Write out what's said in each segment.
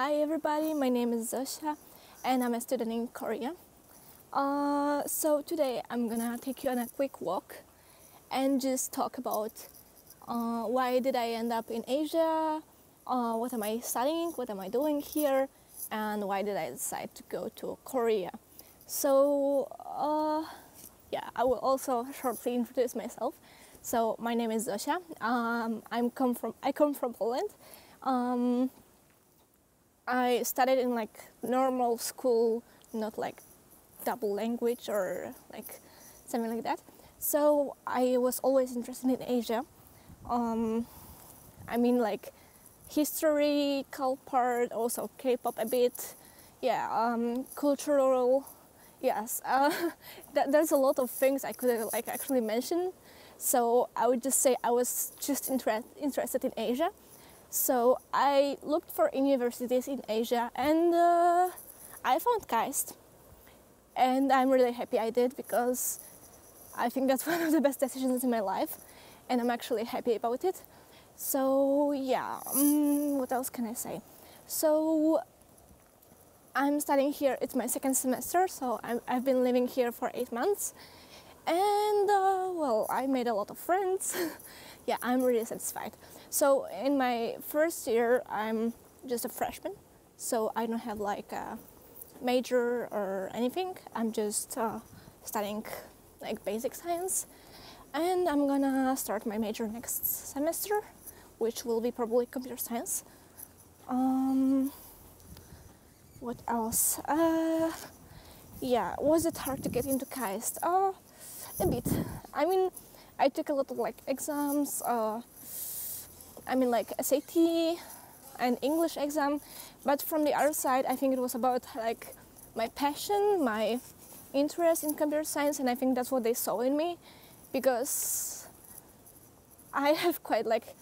Hi everybody, my name is Zosia and I'm a student in Korea. So today I'm gonna take you on a quick walk and just talk about why did I end up in Asia, what am I studying, what am I doing here, and why did I decide to go to Korea. So yeah, I will also shortly introduce myself. So my name is Zosia. I come from Poland. I studied in like normal school, not like double language or like something like that. So I was always interested in Asia. I mean like historical part, also K-pop a bit, yeah, cultural, yes. There's a lot of things I could like actually mention. So I would just say I was just interested in Asia. So I looked for universities in Asia and I found KAIST, and I'm really happy I did, because I think that's one of the best decisions in my life and I'm actually happy about it. So yeah, what else can I say? So I'm studying here, it's my second semester, so I've been living here for 8 months and well, I made a lot of friends. Yeah, I'm really satisfied. So in my first year, I'm just a freshman, so I don't have like a major or anything. I'm just studying like basic science, and I'm gonna start my major next semester, which will be probably computer science. What else? Yeah, was it hard to get into KAIST? A bit. I mean, I took a lot of like exams, I mean like SAT and English exam, but from the other side I think it was about like my passion, my interest in computer science, and I think that's what they saw in me, because I have quite like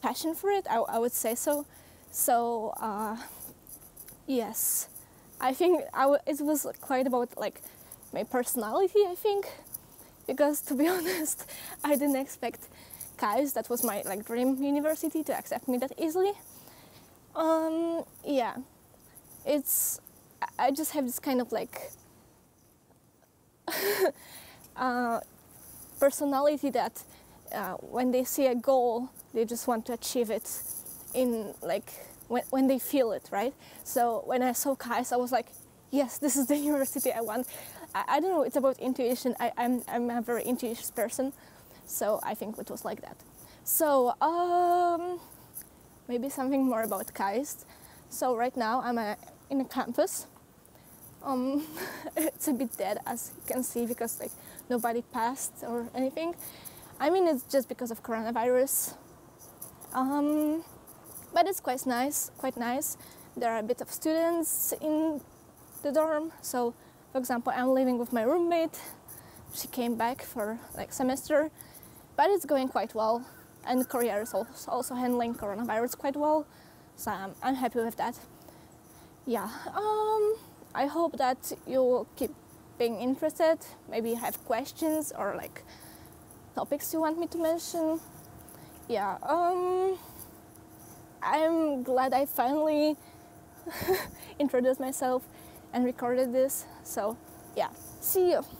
passion for it, I would say so. So yes, I think it was quite about like my personality, I think. Because to be honest, I didn't expect KAIST, that was my like dream university, to accept me that easily. Yeah, I just have this kind of like personality that when they see a goal, they just want to achieve it in like when they feel it, right? So when I saw KAIST, I was like, yes, this is the university I want. I don't know, it's about intuition. I'm a very intuitive person, so I think it was like that. So maybe something more about KAIST. So right now I'm in a campus. It's a bit dead, as you can see, because like nobody passed or anything. I mean, it's just because of coronavirus. But it's quite nice, quite nice. There are a bit of students in the dorm, so for example, I'm living with my roommate. She came back for like semester, but it's going quite well. And Korea is also handling coronavirus quite well, so I'm happy with that. Yeah, I hope that you will keep being interested. Maybe you have questions or like topics you want me to mention. Yeah, I'm glad I finally introduced myself and recorded this, so yeah, see you!